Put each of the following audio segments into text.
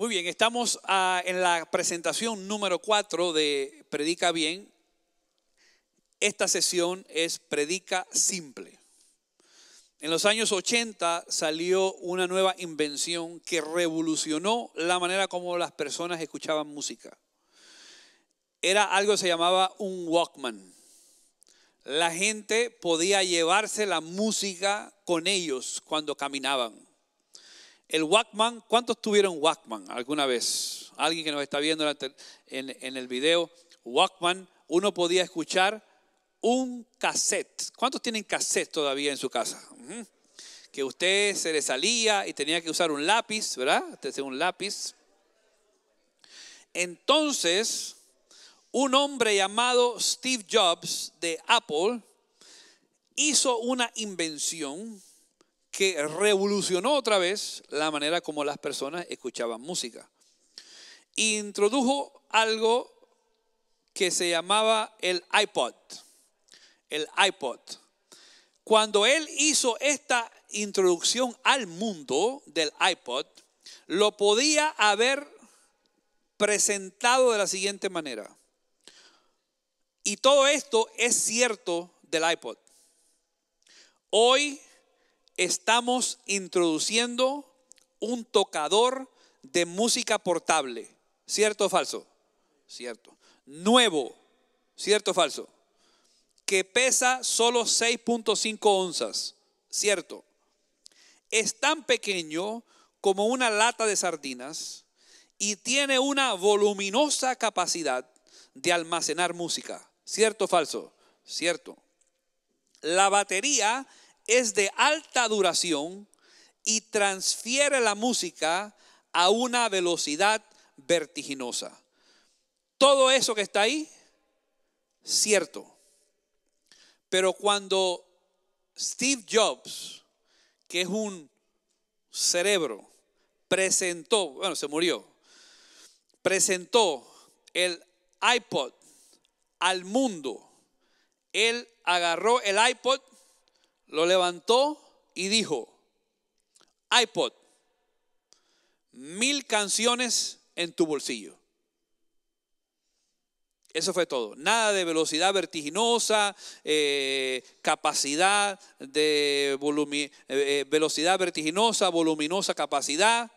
Muy bien, estamos en la presentación número 4 de Predica Bien. Esta sesión es Predica Simple. En los años 80 salió una nueva invención que revolucionó la manera como las personas escuchaban música. Era algo que se llamaba un Walkman. La gente podía llevarse la música con ellos cuando caminaban. El Walkman, ¿cuántos tuvieron Walkman alguna vez? Alguien que nos está viendo en el video, Walkman, uno podía escuchar un cassette. ¿Cuántos tienen cassette todavía en su casa? Que usted se le salía y tenía que usar un lápiz, ¿verdad? Usted tenía un lápiz. Entonces, un hombre llamado Steve Jobs de Apple hizo una invención que revolucionó otra vez la manera como las personas escuchaban música. Introdujo algo que se llamaba el iPod. El iPod. Cuando él hizo esta introducción al mundo del iPod, lo podía haber presentado de la siguiente manera. Y todo esto es cierto del iPod. Hoy estamos introduciendo un tocador de música portable. ¿Cierto o falso? Cierto. Nuevo. ¿Cierto o falso? Que pesa solo 6.5 onzas. ¿Cierto? Es tan pequeño como una lata de sardinas y tiene una voluminosa capacidad de almacenar música. ¿Cierto o falso? Cierto. La batería es de alta duración y transfiere la música a una velocidad vertiginosa. Todo eso que está ahí, cierto. Pero cuando Steve Jobs, que es un cerebro, presentó el iPod al mundo, él agarró el iPod, lo levantó y dijo: iPod, 1000 canciones en tu bolsillo. Eso fue todo. Nada de velocidad vertiginosa, voluminosa capacidad.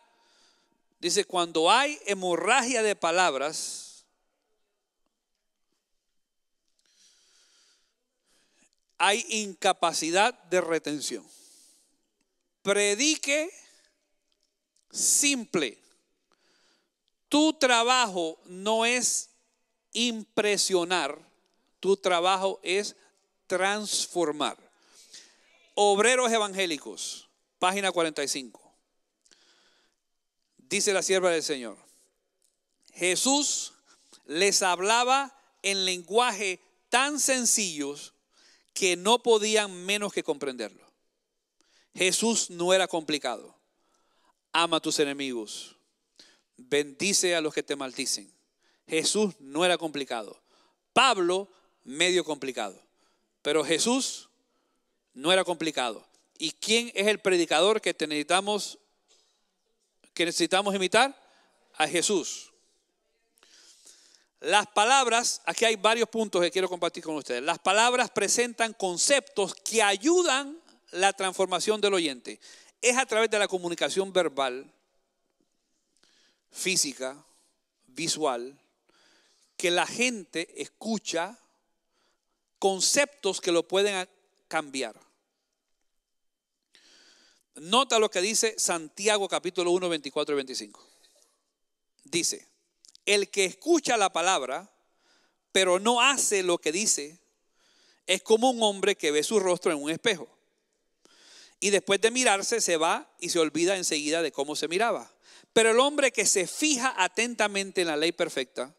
Dice, cuando hay hemorragia de palabras, hay incapacidad de retención. Predique simple. Tu trabajo no es impresionar, tu trabajo es transformar. Obreros evangélicos, página 45. Dice la sierva del Señor: Jesús les hablaba en lenguaje tan sencillos que no podían menos que comprenderlo. Jesús no era complicado. Ama a tus enemigos. Bendice a los que te maldicen. Jesús no era complicado. Pablo, medio complicado. Pero Jesús no era complicado. ¿Y quién es el predicador que necesitamos imitar? A Jesús. Las palabras, aquí hay varios puntos que quiero compartir con ustedes. Las palabras presentan conceptos que ayudan la transformación del oyente. Es a través de la comunicación verbal, física, visual, que la gente escucha conceptos que lo pueden cambiar. Nota lo que dice Santiago capítulo 1, 24 y 25. Dice: el que escucha la palabra, pero no hace lo que dice, es como un hombre que ve su rostro en un espejo. Y después de mirarse, se va y se olvida enseguida de cómo se miraba. Pero el hombre que se fija atentamente en la ley perfecta,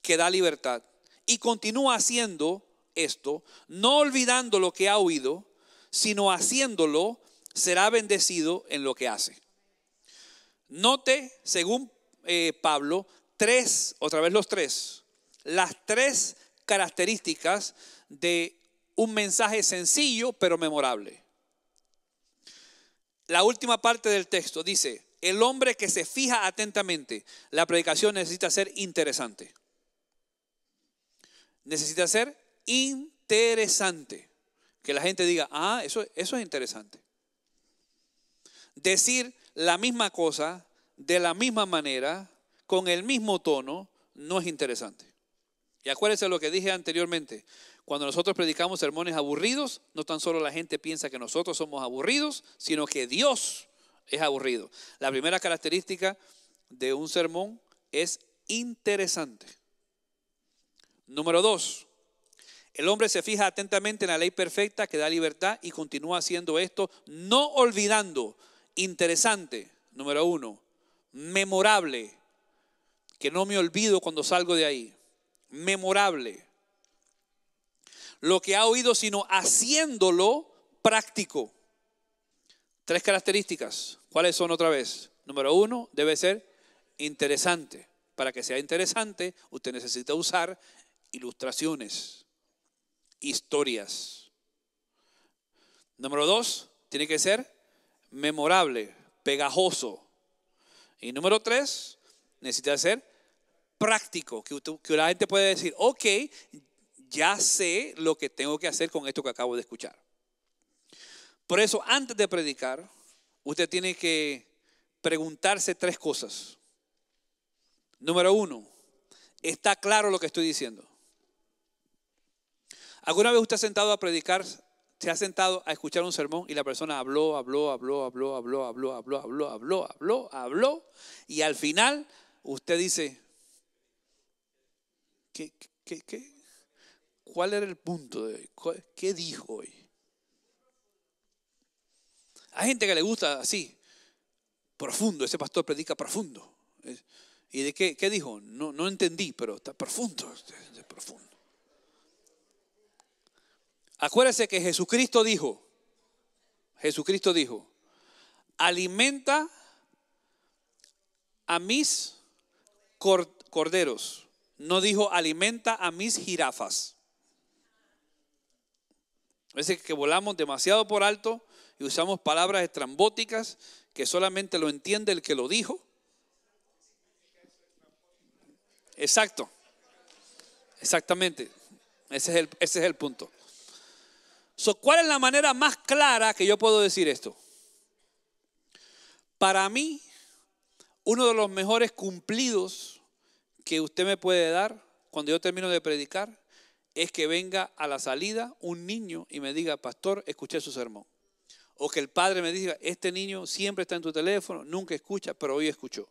que da libertad, y continúa haciendo esto, no olvidando lo que ha oído, sino haciéndolo, será bendecido en lo que hace. Note, según Pablo, las tres características de un mensaje sencillo pero memorable. La última parte del texto dice: el hombre que se fija atentamente. La predicación necesita ser interesante. Necesita ser interesante. Que la gente diga, ah, eso es interesante. Decir la misma cosa, de la misma manera, con el mismo tono, no es interesante. Y acuérdense lo que dije anteriormente. Cuando nosotros predicamos sermones aburridos, no tan solo la gente piensa que nosotros somos aburridos, sino que Dios es aburrido. La primera característica de un sermón es interesante. Número 2. El hombre se fija atentamente en la ley perfecta que da libertad y continúa haciendo esto, no olvidando. Interesante, número 1. Memorable, que no me olvido cuando salgo de ahí. Memorable. Lo que ha oído, sino haciéndolo práctico. 3 características. ¿Cuáles son otra vez? Número 1, debe ser interesante. Para que sea interesante, usted necesita usar ilustraciones, historias. Número 2, tiene que ser memorable, pegajoso. Y número 3, necesita ser práctico, que la gente pueda decir, ok, ya sé lo que tengo que hacer con esto que acabo de escuchar. Por eso, antes de predicar, usted tiene que preguntarse 3 cosas. Número 1, ¿está claro lo que estoy diciendo? ¿Alguna vez usted ha sentado a predicar? Se ha sentado a escuchar un sermón y la persona habló y al final usted dice, ¿qué? ¿Cuál era el punto de hoy? ¿Qué dijo hoy? Hay gente que le gusta así, profundo, ese pastor predica profundo. ¿Y de qué dijo? No entendí, pero está profundo, es profundo. Acuérdese que Jesucristo dijo, alimenta a mis corderos. No dijo, alimenta a mis jirafas. A veces que volamos demasiado por alto y usamos palabras estrambóticas que solamente lo entiende el que lo dijo. Exacto. Exactamente. Ese es el punto. So, ¿cuál es la manera más clara que yo puedo decir esto? Para mí, uno de los mejores cumplidos que usted me puede dar cuando yo termino de predicar es que venga a la salida un niño y me diga, pastor, escuché su sermón. O que el padre me diga, este niño siempre está en tu teléfono, nunca escucha, pero hoy escuchó.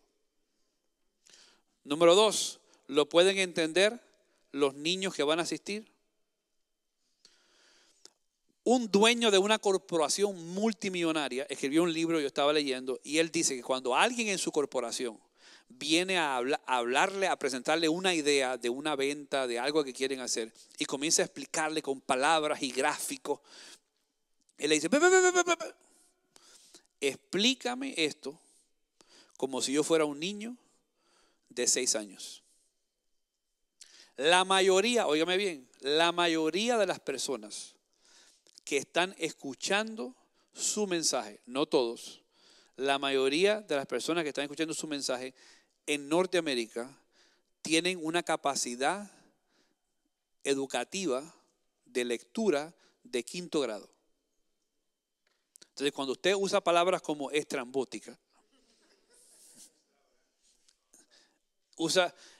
Número 2, ¿lo pueden entender los niños que van a asistir? Un dueño de una corporación multimillonaria escribió un libro, yo estaba leyendo, y él dice que cuando alguien en su corporación viene a hablarle, a presentarle una idea de una venta, de algo que quieren hacer, y comienza a explicarle con palabras y gráficos, él le dice, explícame esto como si yo fuera un niño de 6 años. La mayoría, óigame bien, la mayoría de las personas que están escuchando su mensaje, no todos, la mayoría de las personas que están escuchando su mensaje en Norteamérica tienen una capacidad educativa de lectura de 5º grado. Entonces, cuando usted usa palabras como estrambótica,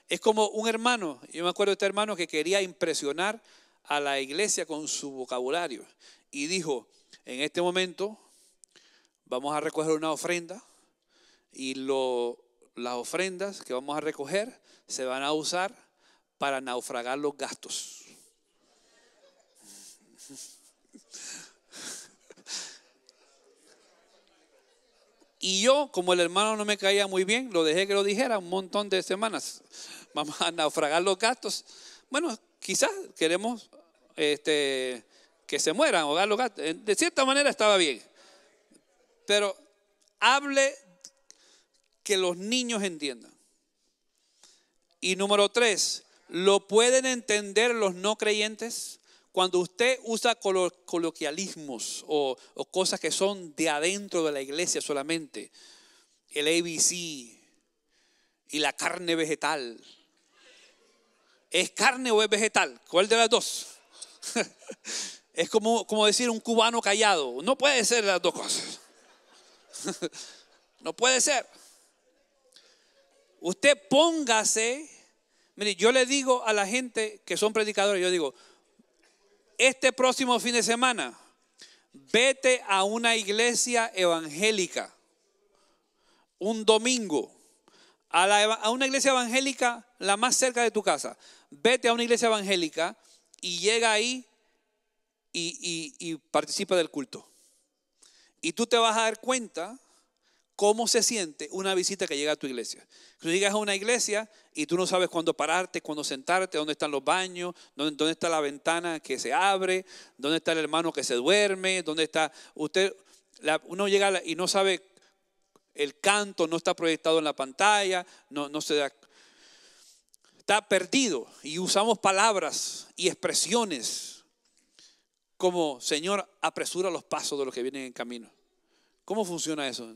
es como un hermano, yo me acuerdo de este hermano que quería impresionar a la iglesia con su vocabulario y dijo, en este momento vamos a recoger una ofrenda y las ofrendas que vamos a recoger se van a usar para naufragar los gastos. Y yo, como el hermano no me caía muy bien, lo dejé que lo dijera un montón de semanas. Vamos a naufragar los gastos. Bueno, quizás queremos que se mueran, ahogar los gatos. De cierta manera estaba bien. Pero hable que los niños entiendan. Y número 3, ¿lo pueden entender los no creyentes? Cuando usted usa coloquialismos o cosas que son de adentro de la iglesia solamente. el ABC y la carne vegetal. ¿Es carne o es vegetal? ¿Cuál de las dos? Es como decir un cubano callado. No puede ser las dos cosas. No puede ser. Usted póngase. Mire, yo le digo a la gente que son predicadores, yo digo, este próximo fin de semana, vete a una iglesia evangélica, un domingo, a una iglesia evangélica la más cerca de tu casa. Vete a una iglesia evangélica y llega ahí y participa del culto. Y tú te vas a dar cuenta cómo se siente una visita que llega a tu iglesia. Tú llegas a una iglesia y tú no sabes cuándo pararte, cuándo sentarte, dónde están los baños, dónde está la ventana que se abre, dónde está el hermano que se duerme, dónde está usted. Uno llega y no sabe, el canto no está proyectado en la pantalla, no se da, está perdido, y usamos palabras y expresiones como: Señor, apresura los pasos de los que vienen en camino. ¿Cómo funciona eso?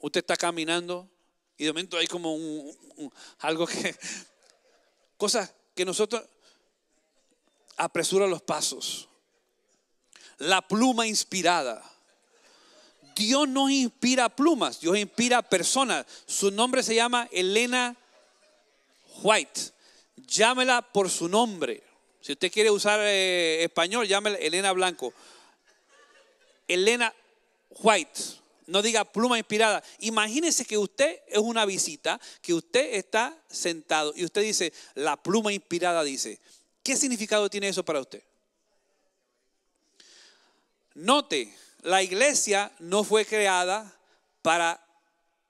Usted está caminando y de momento hay como algo que... Cosas que nosotros... Apresura los pasos. La pluma inspirada. Dios no inspira plumas, Dios inspira personas. Su nombre se llama Elena White. Llámela por su nombre. Si usted quiere usar español, llámela Elena Blanco. Elena White. No diga pluma inspirada. Imagínese que usted es una visita, que usted está sentado y usted dice, la pluma inspirada dice. ¿Qué significado tiene eso para usted? Note, la iglesia no fue creada para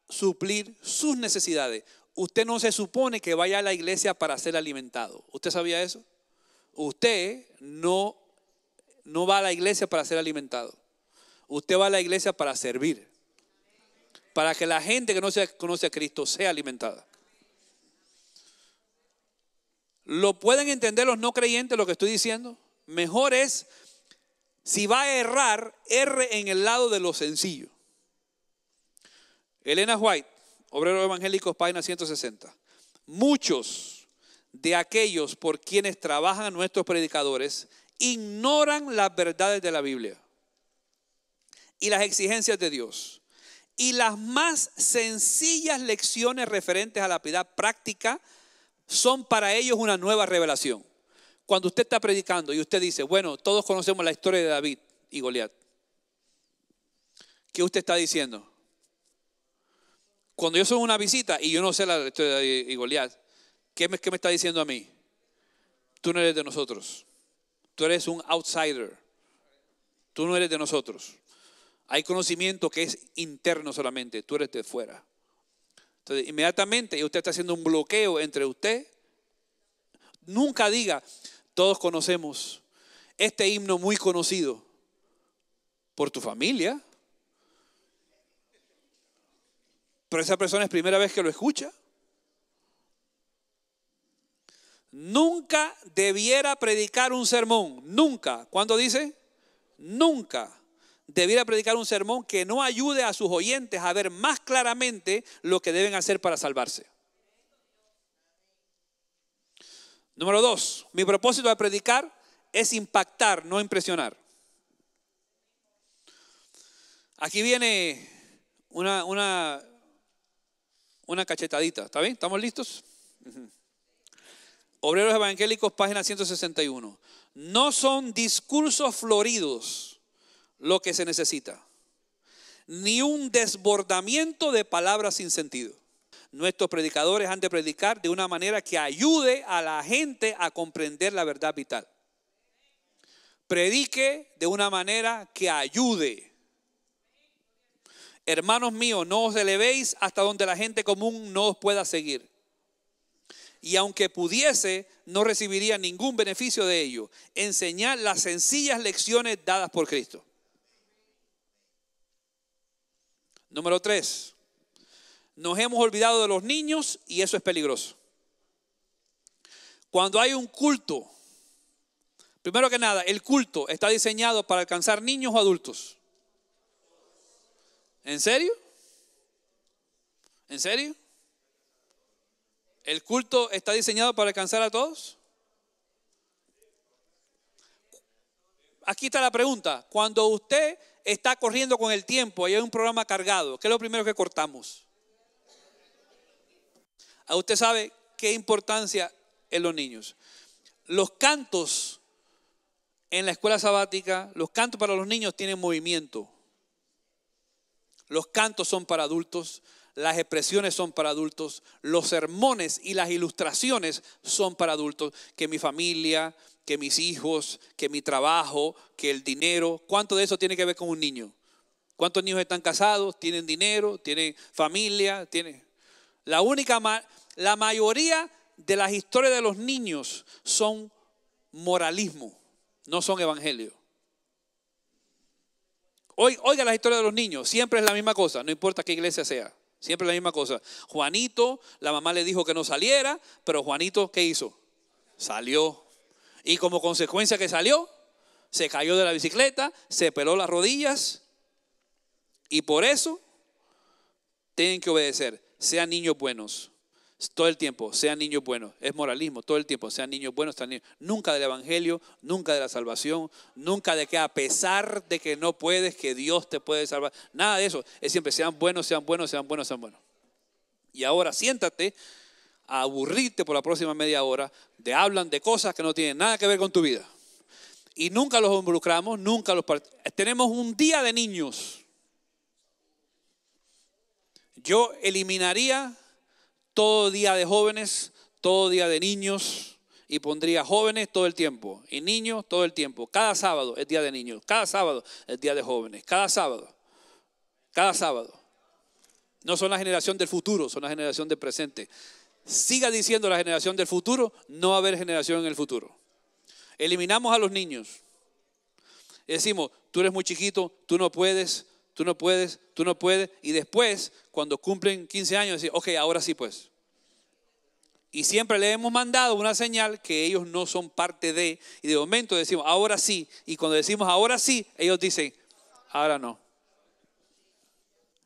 suplir sus necesidades. Usted no se supone que vaya a la iglesia para ser alimentado. ¿Usted sabía eso? Usted no va a la iglesia para ser alimentado. Usted va a la iglesia para servir, para que la gente que no conoce a Cristo sea alimentada. ¿Lo pueden entender los no creyentes lo que estoy diciendo? Mejor es, si va a errar, erre en el lado de lo sencillo. Elena White, Obreros Evangélicos, página 160. Muchos de aquellos por quienes trabajan nuestros predicadores ignoran las verdades de la Biblia y las exigencias de Dios, y las más sencillas lecciones referentes a la piedad práctica son para ellos una nueva revelación. Cuando usted está predicando y usted dice, bueno, todos conocemos la historia de David y Goliat, ¿qué usted está diciendo? Cuando yo soy una visita y yo no sé la historia de David y Goliat, ¿qué me está diciendo a mí? Tú no eres de nosotros, tú eres un outsider, tú no eres de nosotros. Hay conocimiento que es interno solamente, tú eres de fuera. Entonces, inmediatamente usted está haciendo un bloqueo entre usted. Nunca diga, todos conocemos este himno muy conocido por tu familia, pero esa persona es primera vez que lo escucha. Nunca debiera predicar un sermón, nunca. ¿Cuándo dice? Nunca debiera predicar un sermón que no ayude a sus oyentes a ver más claramente lo que deben hacer para salvarse. Número 2, mi propósito de predicar es impactar, no impresionar. Aquí viene una cachetadita, ¿está bien? ¿Estamos listos? Obreros Evangélicos, página 161. No son discursos floridos lo que se necesita, ni un desbordamiento de palabras sin sentido. Nuestros predicadores han de predicar de una manera que ayude a la gente a comprender la verdad vital. Predique de una manera que ayude. Hermanos míos, no os elevéis hasta donde la gente común no os pueda seguir. Y aunque pudiese, no recibiría ningún beneficio de ello. Enseñad las sencillas lecciones dadas por Cristo. Número 3, nos hemos olvidado de los niños y eso es peligroso. Cuando hay un culto, primero que nada, el culto está diseñado para alcanzar niños o adultos. ¿En serio? ¿En serio? ¿El culto está diseñado para alcanzar a todos? Aquí está la pregunta. Cuando usted está corriendo con el tiempo y hay un programa cargado, ¿qué es lo primero que cortamos? Usted sabe qué importancia en los niños. Los cantos en la escuela sabática, los cantos para los niños tienen movimiento. Los cantos son para adultos, las expresiones son para adultos, los sermones y las ilustraciones son para adultos. Que mi familia, que mis hijos, que mi trabajo, que el dinero. ¿Cuánto de eso tiene que ver con un niño? ¿Cuántos niños están casados, tienen dinero, tienen familia? Tienen... La mayoría de las historias de los niños son moralismo, no son evangelio. Oiga la historia de los niños, siempre es la misma cosa, no importa qué iglesia sea, siempre es la misma cosa. Juanito, la mamá le dijo que no saliera, pero Juanito, ¿qué hizo? Salió. Y como consecuencia que salió, se cayó de la bicicleta, se peló las rodillas, y por eso tienen que obedecer. Sean niños buenos, todo el tiempo, sean niños buenos. Es moralismo, todo el tiempo, sean niños buenos. Nunca del evangelio, nunca de la salvación, nunca de que a pesar de que no puedes, que Dios te puede salvar. Nada de eso, es siempre sean buenos, sean buenos, sean buenos, sean buenos. Y ahora siéntate a aburrirte por la próxima media hora, te hablan de cosas que no tienen nada que ver con tu vida. Y nunca los involucramos, nunca los participamos. Tenemos un día de niños. Yo eliminaría todo día de jóvenes, todo día de niños, y pondría jóvenes todo el tiempo y niños todo el tiempo. Cada sábado es día de niños, cada sábado es día de jóvenes, cada sábado. No son la generación del futuro, son la generación del presente. Siga diciendo la generación del futuro, no va a haber generación en el futuro. Eliminamos a los niños. Decimos, tú eres muy chiquito, tú no puedes. Y después, cuando cumplen 15 años, decir, ok, ahora sí pues. Y siempre le hemos mandado una señal que ellos no son parte de. Y de momento decimos, ahora sí. Y cuando decimos, ahora sí, ellos dicen, ahora no.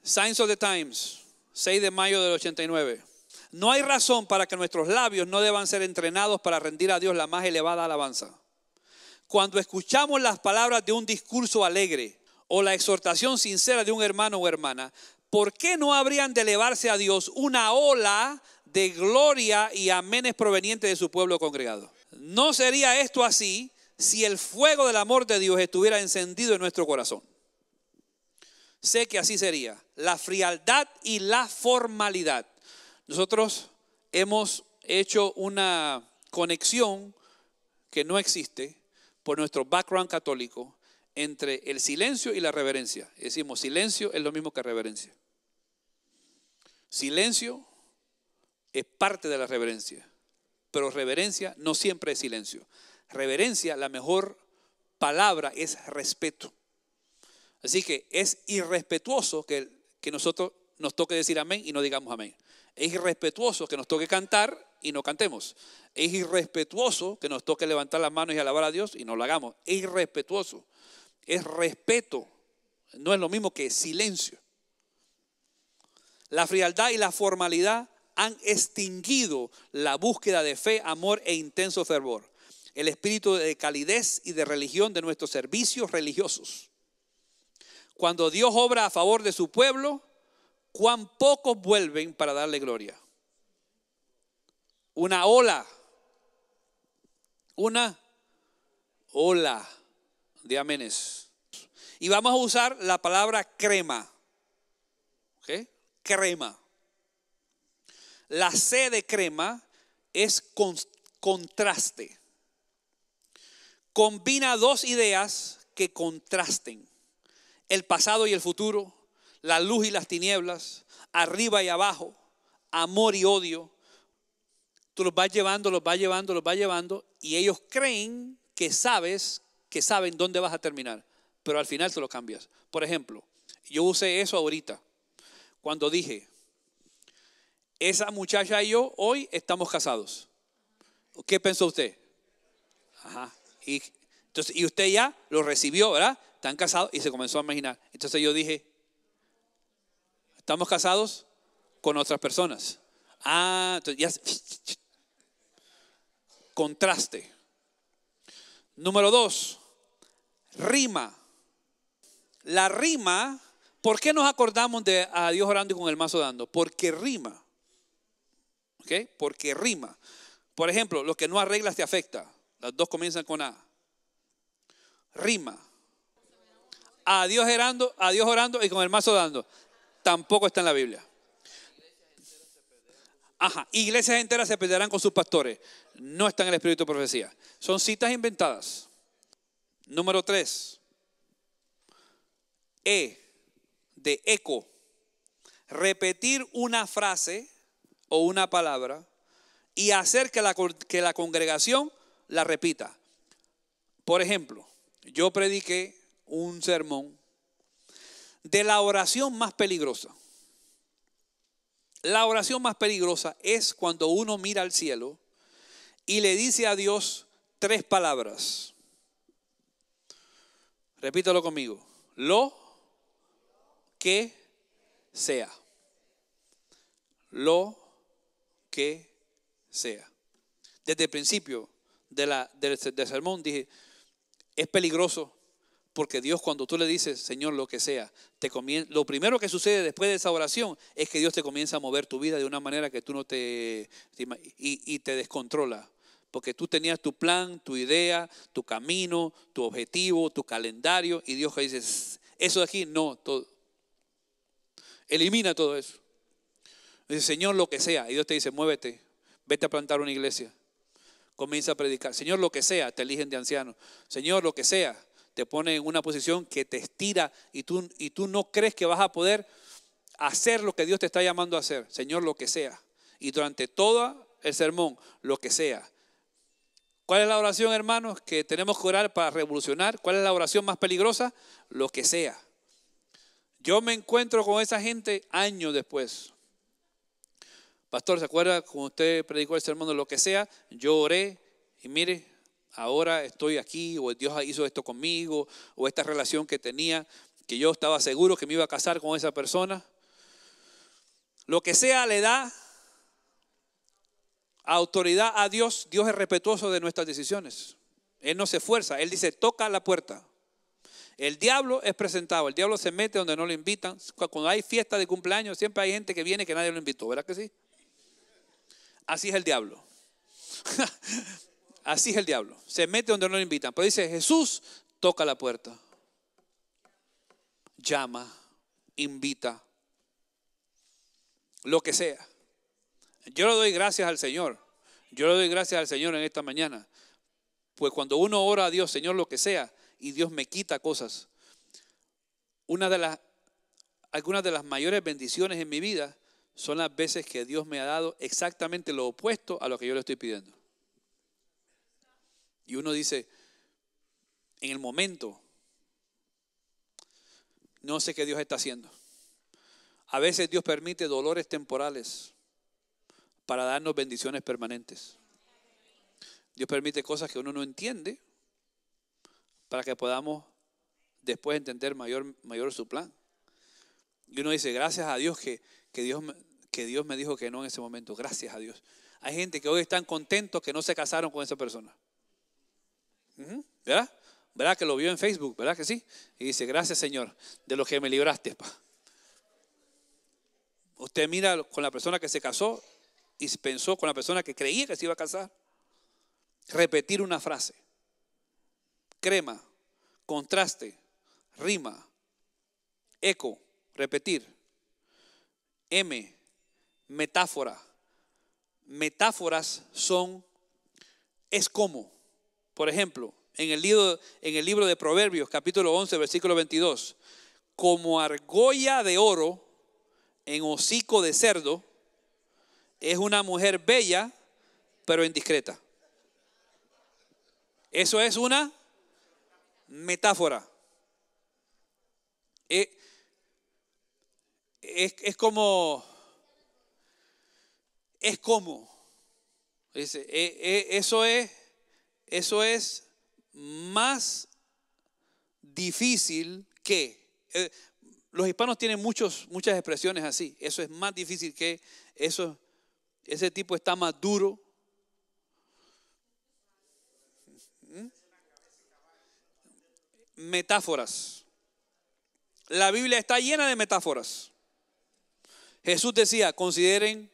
Signs of the Times, 6 de mayo del 89. No hay razón para que nuestros labios no deban ser entrenados para rendir a Dios la más elevada alabanza. Cuando escuchamos las palabras de un discurso alegre, o la exhortación sincera de un hermano o hermana, ¿por qué no habrían de elevarse a Dios una ola de gloria y amenes provenientes de su pueblo congregado? No sería esto así si el fuego del amor de Dios estuviera encendido en nuestro corazón. Sé que así sería. La frialdad y la formalidad. Nosotros hemos hecho una conexión que no existe por nuestro background católico entre el silencio y la reverencia. Decimos, silencio es lo mismo que reverencia. Silencio es parte de la reverencia, pero reverencia no siempre es silencio. Reverencia, la mejor palabra es respeto. Así que es irrespetuoso que nosotros nos toque decir amén y no digamos amén. Es irrespetuoso que nos toque cantar y no cantemos. Es irrespetuoso que nos toque levantar las manos y alabar a Dios y no lo hagamos. Es irrespetuoso. Es respeto, no es lo mismo que silencio. La frialdad y la formalidad han extinguido la búsqueda de fe, amor e intenso fervor. El espíritu de calidez y de religión de nuestros servicios religiosos. Cuando Dios obra a favor de su pueblo, cuán pocos vuelven para darle gloria. Una ola de amenes. Y vamos a usar la palabra crema. ¿Okay? Crema. La C de crema es contraste. Combina dos ideas que contrasten. El pasado y el futuro, la luz y las tinieblas, arriba y abajo, amor y odio. Tú los vas llevando y ellos creen que sabes que saben dónde vas a terminar, pero al final se lo cambias. Por ejemplo, yo usé eso ahorita, cuando dije, esa muchacha y yo hoy estamos casados. ¿Qué pensó usted? Ajá. Y usted ya lo recibió, ¿verdad? Están casados y se comenzó a imaginar. Entonces yo dije, Estamos casados con otras personas. Ah, entonces ya. Contraste. Número 2, rima. La rima, ¿por qué nos acordamos de a Dios orando y con el mazo dando? Porque rima. ¿Ok? Porque rima. Por ejemplo, lo que no arreglas te afecta. Las dos comienzan con A. Rima. A Dios orando y con el mazo dando. Tampoco está en la Biblia. Ajá, iglesias enteras se perderán con sus pastores. No está en el espíritu de profecía. Son citas inventadas. Número 3. E, de eco. Repetir una frase o una palabra y hacer que la congregación la repita. Por ejemplo, yo prediqué un sermón de la oración más peligrosa. La oración más peligrosa es cuando uno mira al cielo y le dice a Dios 3 palabras. Repítalo conmigo. Lo que sea. Lo que sea. Desde el principio del sermón dije, es peligroso porque Dios, cuando tú le dices, Señor, lo que sea, lo primero que sucede después de esa oración es que Dios te comienza a mover tu vida de una manera que tú no y te descontrola. Porque tú tenías tu plan, tu idea, tu camino, tu objetivo, tu calendario, y Dios te dice, eso de aquí, no, todo. Elimina todo eso. Dice, Señor, lo que sea. Y Dios te dice, muévete, vete a plantar una iglesia. Comienza a predicar. Señor, lo que sea, te eligen de anciano. Señor, lo que sea, te pone en una posición que te estira y tú no crees que vas a poder hacer lo que Dios te está llamando a hacer. Señor, lo que sea. Y durante todo el sermón, lo que sea. ¿Cuál es la oración, hermanos, que tenemos que orar para revolucionar? ¿Cuál es la oración más peligrosa? Lo que sea. Yo me encuentro con esa gente años después. Pastor, ¿se acuerda cuando usted predicó el sermón de lo que sea? Yo oré y mire, ahora estoy aquí, o Dios hizo esto conmigo, o esta relación que tenía, que yo estaba seguro que me iba a casar con esa persona. Lo que sea le da autoridad a Dios. Dios es respetuoso de nuestras decisiones. Él no se esfuerza, Él dice, toca la puerta. El diablo es presentado, el diablo se mete donde no lo invitan. Cuando hay fiesta de cumpleaños siempre hay gente que viene que nadie lo invitó, ¿verdad que sí? Así es el diablo. Así es el diablo. Se mete donde no lo invitan. Pero dice, Jesús toca la puerta. Llama, invita. Lo que sea. Yo le doy gracias al Señor. Yo le doy gracias al Señor en esta mañana. Pues cuando uno ora a Dios, Señor, lo que sea, y Dios me quita cosas. Algunas de las mayores bendiciones en mi vida son las veces que Dios me ha dado exactamente lo opuesto a lo que yo le estoy pidiendo. Y uno dice, en el momento, no sé qué Dios está haciendo. A veces Dios permite dolores temporales para darnos bendiciones permanentes. Dios permite cosas que uno no entiende para que podamos después entender mayor su plan. Y uno dice, gracias a Dios que Dios me dijo que no en ese momento. Gracias a Dios. Hay gente que hoy están contentos que no se casaron con esa persona. ¿Verdad? ¿Verdad que lo vio en Facebook? ¿Verdad que sí? Y dice, gracias, Señor, de lo que me libraste. Usted mira con la persona que se casó y pensó con la persona que creía que se iba a casar. Repetir una frase. Crema, contraste, rima, eco, repetir. M, metáfora. Metáforas son, es como. Por ejemplo, en el libro de Proverbios, capítulo 11, versículo 22. Como argolla de oro en hocico de cerdo, es una mujer bella, pero indiscreta. Eso es una metáfora. Eso es más difícil que los hispanos tienen muchas expresiones así. Eso es más difícil que eso. Ese tipo está más duro. Metáforas. La Biblia está llena de metáforas. Jesús decía, consideren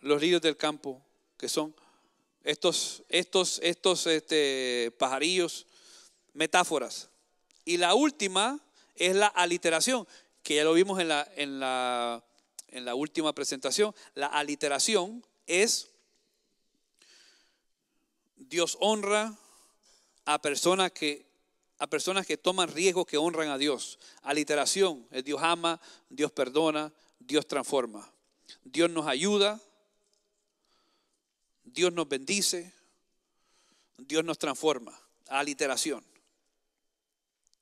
los lirios del campo, que son estos pajarillos, metáforas. Y la última es la aliteración, que ya lo vimos en la última presentación. La aliteración es: Dios honra a personas que toman riesgos, que honran a Dios. Aliteración es: Dios ama, Dios perdona, Dios transforma. Dios nos ayuda, Dios nos bendice, Dios nos transforma. Aliteración.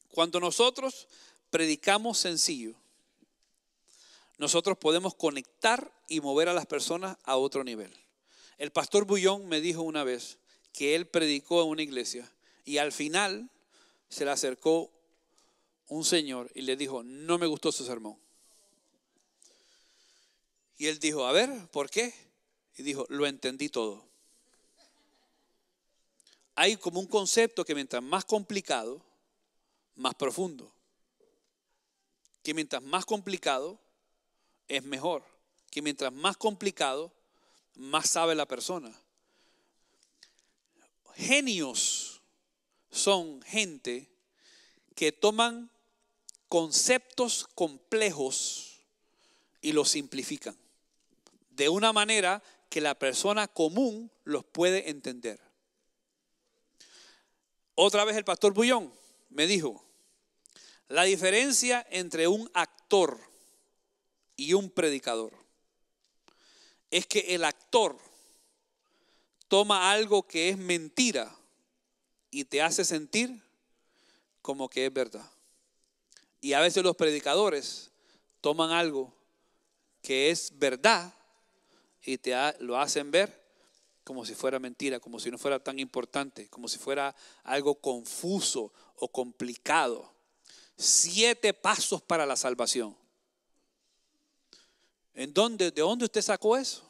Cuando nosotros predicamos sencillo, nosotros podemos conectar y mover a las personas a otro nivel. El pastor Bullón me dijo una vez que él predicó en una iglesia y al final se le acercó un señor y le dijo, no me gustó su sermón. Y él dijo, a ver, ¿por qué? Y dijo, lo entendí todo. Hay como un concepto que mientras más complicado, más profundo. Que mientras más complicado, es mejor. Que mientras más complicado, más sabe la persona. Genios son gente que toman conceptos complejos y los simplifican de una manera que la persona común los puede entender. Otra vez el pastor Bullón me dijo, la diferencia entre un actor y un predicador es que el actor toma algo que es mentira y te hace sentir como que es verdad. Y a veces los predicadores toman algo que es verdad y lo hacen ver como si fuera mentira, como si no fuera tan importante, como si fuera algo confuso o complicado. 7 pasos para la salvación. ¿De dónde usted sacó eso?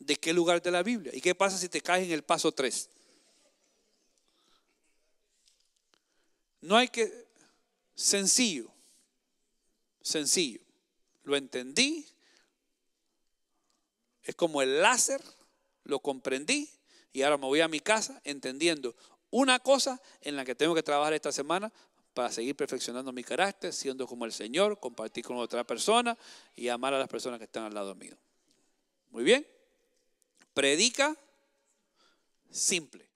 ¿De qué lugar de la Biblia? ¿Y qué pasa si te caes en el paso 3? No hay que... Sencillo. Lo entendí. Es como el láser. Lo comprendí y ahora me voy a mi casa entendiendo una cosa en la que tengo que trabajar esta semana para seguir perfeccionando mi carácter, siendo como el Señor, compartir con otra persona y amar a las personas que están al lado mío. Muy bien. Predica simple.